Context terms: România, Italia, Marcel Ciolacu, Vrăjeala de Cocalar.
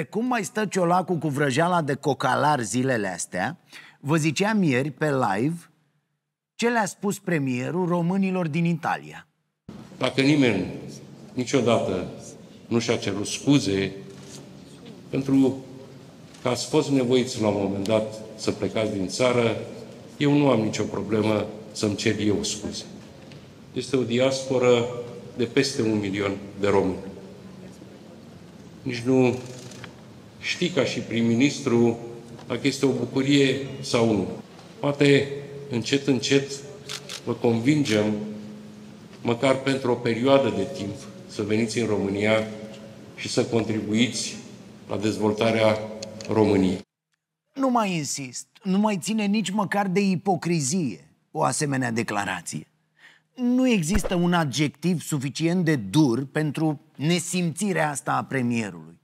Precum mai stă Ciolacu cu vrăjeala de cocalar zilele astea, vă ziceam ieri pe live ce le-a spus premierul românilor din Italia. Dacă nimeni niciodată nu și-a cerut scuze pentru că ați fost nevoiți la un moment dat să plecați din țară, eu nu am nicio problemă să-mi cer eu scuze. Este o diasporă de peste 1 milion de români. Nici nu știi ca și prim-ministru dacă este o bucurie sau nu. Poate încet, încet vă convingem, măcar pentru o perioadă de timp, să veniți în România și să contribuiți la dezvoltarea României. Nu mai insist, nu mai ține nici măcar de ipocrizie o asemenea declarație. Nu există un adjectiv suficient de dur pentru nesimțirea asta a premierului.